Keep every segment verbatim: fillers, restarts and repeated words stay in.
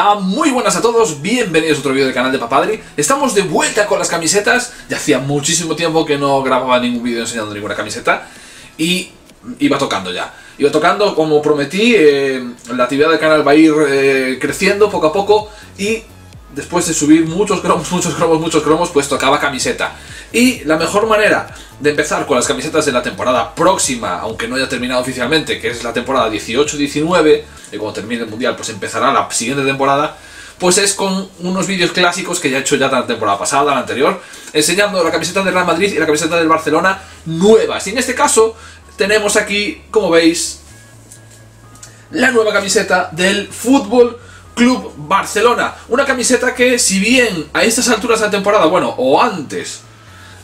Hola, muy buenas a todos, bienvenidos a otro vídeo del canal de Papadry. Estamos de vuelta con las camisetas. Ya hacía muchísimo tiempo que no grababa ningún vídeo enseñando ninguna camiseta. Y iba tocando ya. Iba tocando, como prometí, eh, la actividad del canal va a ir eh, creciendo poco a poco. Y después de subir muchos cromos, muchos cromos, muchos cromos, pues tocaba camiseta. Y la mejor manera de empezar con las camisetas de la temporada próxima, aunque no haya terminado oficialmente, que es la temporada dieciocho diecinueve, y cuando termine el mundial pues empezará la siguiente temporada, pues es con unos vídeos clásicos que ya he hecho ya la temporada pasada, la anterior, enseñando la camiseta del Real Madrid y la camiseta del Barcelona nuevas. Y en este caso tenemos aquí, como veis, la nueva camiseta del Fútbol Club Barcelona. Una camiseta que, si bien a estas alturas de la temporada, bueno, o antes,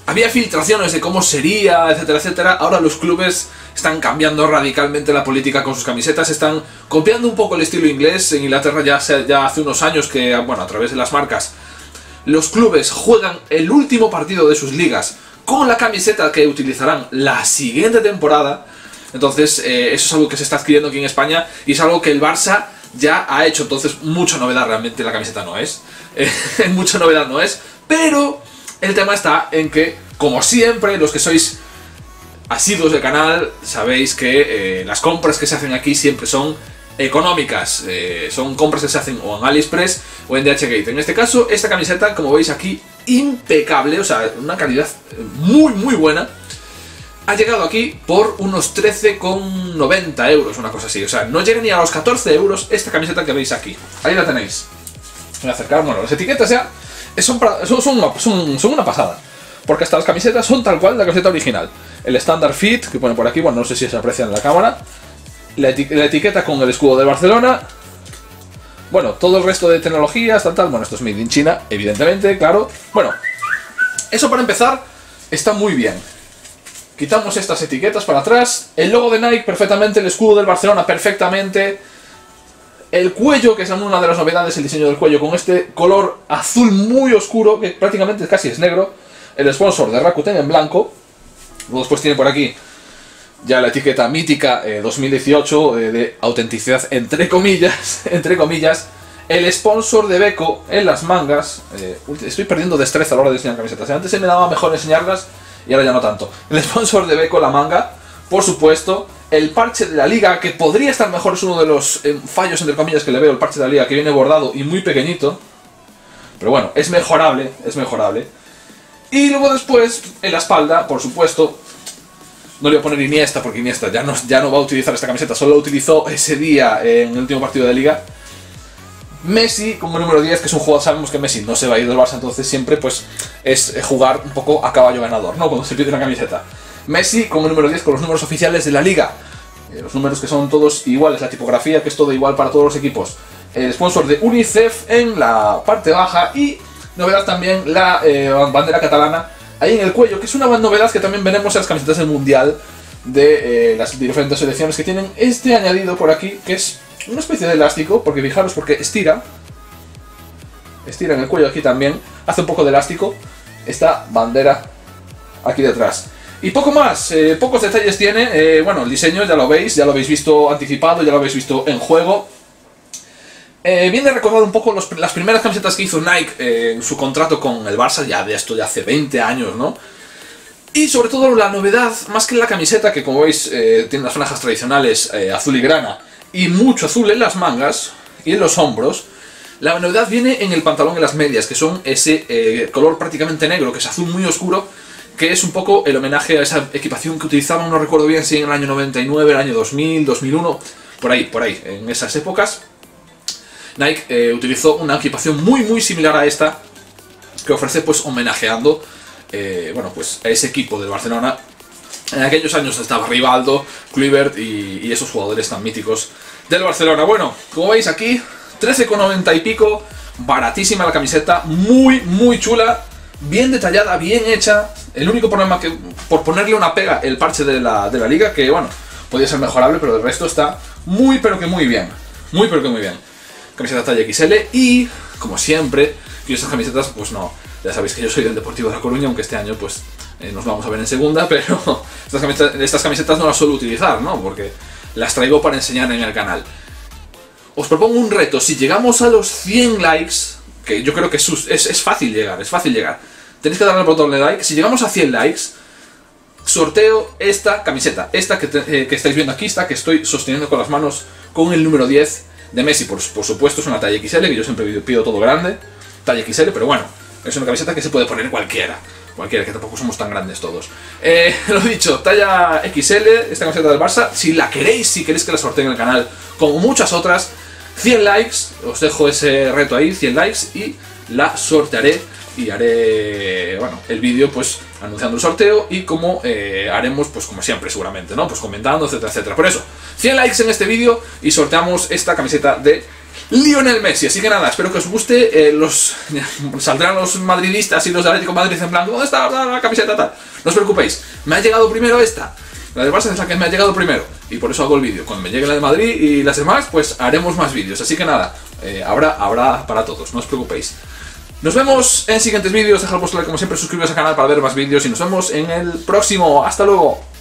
había filtraciones de cómo sería, etcétera, etcétera, ahora los clubes están cambiando radicalmente la política con sus camisetas, están copiando un poco el estilo inglés. En Inglaterra ya, se, ya hace unos años que, bueno, a través de las marcas, los clubes juegan el último partido de sus ligas con la camiseta que utilizarán la siguiente temporada. Entonces, eh, eso es algo que se está adquiriendo aquí en España y es algo que el Barça ya ha hecho. Entonces, mucha novedad realmente la camiseta no es. Eh, mucha novedad no es, pero el tema está en que, como siempre, los que sois asiduos del canal sabéis que eh, las compras que se hacen aquí siempre son económicas. Eh, son compras que se hacen o en Aliexpress o en D H Gate. En este caso, esta camiseta, como veis aquí, impecable, o sea, una calidad muy, muy buena. Ha llegado aquí por unos trece con noventa euros, una cosa así. O sea, no llega ni a los catorce euros esta camiseta que veis aquí. Ahí la tenéis. Voy a acercar, bueno, las etiquetas ya son, son, son, una, son, son una pasada. Porque hasta las camisetas son tal cual la camiseta original. El Standard Fit, que pone por aquí, bueno, no sé si se aprecia en la cámara. La, eti la etiqueta con el escudo de Barcelona. Bueno, todo el resto de tecnologías, tal, tal. Bueno, esto es made in China, evidentemente, claro. Bueno, eso para empezar está muy bien. Quitamos estas etiquetas para atrás, el logo de Nike perfectamente, el escudo del Barcelona perfectamente, el cuello, que es una de las novedades, el diseño del cuello con este color azul muy oscuro, que prácticamente casi es negro, el sponsor de Rakuten en blanco. Luego después tiene por aquí ya la etiqueta mítica eh, dos mil dieciocho eh, de autenticidad, entre comillas, entre comillas, el sponsor de Beko en las mangas. Eh, estoy perdiendo destreza a la hora de enseñar camisetas, antes se me daba mejor enseñarlas y ahora ya no tanto. El sponsor de Beko, la manga, por supuesto. El parche de la liga, que podría estar mejor, es uno de los eh, fallos, entre comillas, que le veo. El parche de la liga, que viene bordado y muy pequeñito. Pero bueno, es mejorable, es mejorable. Y luego después, en la espalda, por supuesto, no le voy a poner Iniesta, porque Iniesta ya no, ya no va a utilizar esta camiseta. Solo la utilizó ese día eh, en el último partido de la liga. Messi como número diez, que es un jugador, sabemos que Messi no se va a ir del Barça, entonces siempre pues es jugar un poco a caballo ganador, ¿no? Cuando se pide una camiseta. Messi como número diez, con los números oficiales de la liga. Eh, los números que son todos iguales, la tipografía, que es todo igual para todos los equipos. El sponsor de UNICEF en la parte baja y novedad también la eh, bandera catalana ahí en el cuello, que es una novedad que también veremos en las camisetas del Mundial de eh, las diferentes selecciones, que tienen este añadido por aquí, que es una especie de elástico, porque fijaros, porque estira, estira en el cuello aquí también, hace un poco de elástico esta bandera aquí detrás. Y poco más, eh, pocos detalles tiene. Eh, bueno, el diseño ya lo veis, ya lo habéis visto anticipado, ya lo habéis visto en juego. Eh, viene a recordar un poco los, las primeras camisetas que hizo Nike eh, en su contrato con el Barça, ya de esto de hace veinte años, ¿no? Y sobre todo la novedad, más que la camiseta, que como veis eh, tiene las franjas tradicionales eh, azul y grana, y mucho azul en las mangas y en los hombros. La novedad viene en el pantalón y las medias, que son ese eh, color prácticamente negro, que es azul muy oscuro, que es un poco el homenaje a esa equipación que utilizaban, no recuerdo bien si en el año noventa y nueve, el año dos mil, dos mil uno, por ahí, por ahí, en esas épocas. Nike eh, utilizó una equipación muy muy similar a esta, que ofrece pues homenajeando eh, bueno, pues, a ese equipo del Barcelona. En aquellos años estaba Rivaldo, Kluivert y, y esos jugadores tan míticos del Barcelona. Bueno, como veis aquí, trece con noventa y pico, baratísima la camiseta, muy, muy chula, bien detallada, bien hecha. El único problema que, por ponerle una pega, el parche de la, de la liga, que bueno, podía ser mejorable, pero el resto está muy, pero que muy bien. Muy, pero que muy bien. Camiseta talla equis ele y, como siempre, yo estas camisetas, pues no, ya sabéis que yo soy del Deportivo de la Coruña, aunque este año, pues, Eh, nos vamos a ver en segunda, pero estas camisetas, estas camisetas no las suelo utilizar, ¿no? Porque las traigo para enseñar en el canal. os propongo un reto. Si llegamos a los cien likes, que yo creo que es, es, es fácil llegar, es fácil llegar. Tenéis que darle al botón de like. Si llegamos a cien likes, sorteo esta camiseta, esta que, te, eh, que estáis viendo aquí, esta que estoy sosteniendo con las manos, con el número diez de Messi. Por, por supuesto es una talla equis ele, que yo siempre pido todo grande, talla equis ele, pero bueno, es una camiseta que se puede poner cualquiera, cualquiera, que tampoco somos tan grandes todos. Eh, lo dicho, talla equis ele, esta camiseta del Barça, si la queréis, si queréis que la sorteen en el canal, como muchas otras, cien likes, os dejo ese reto ahí, cien likes, y la sortearé. Y haré, bueno, el vídeo pues anunciando el sorteo y como eh, haremos pues como siempre seguramente, ¿no? Pues comentando, etcétera, etcétera. Por eso, cien likes en este vídeo y sorteamos esta camiseta de Lionel Messi. Así que nada, espero que os guste. Eh, los saldrán los madridistas y los de Atlético de Madrid en plan, ¿dónde está la camiseta tal? No os preocupéis, me ha llegado primero esta. La del Barça es la que me ha llegado primero y por eso hago el vídeo. Cuando me llegue la de Madrid y las demás, pues haremos más vídeos. Así que nada, eh, habrá, habrá para todos, no os preocupéis. Nos vemos en siguientes vídeos, dejad vuestro like como siempre, suscribiros al canal para ver más vídeos y nos vemos en el próximo. ¡Hasta luego!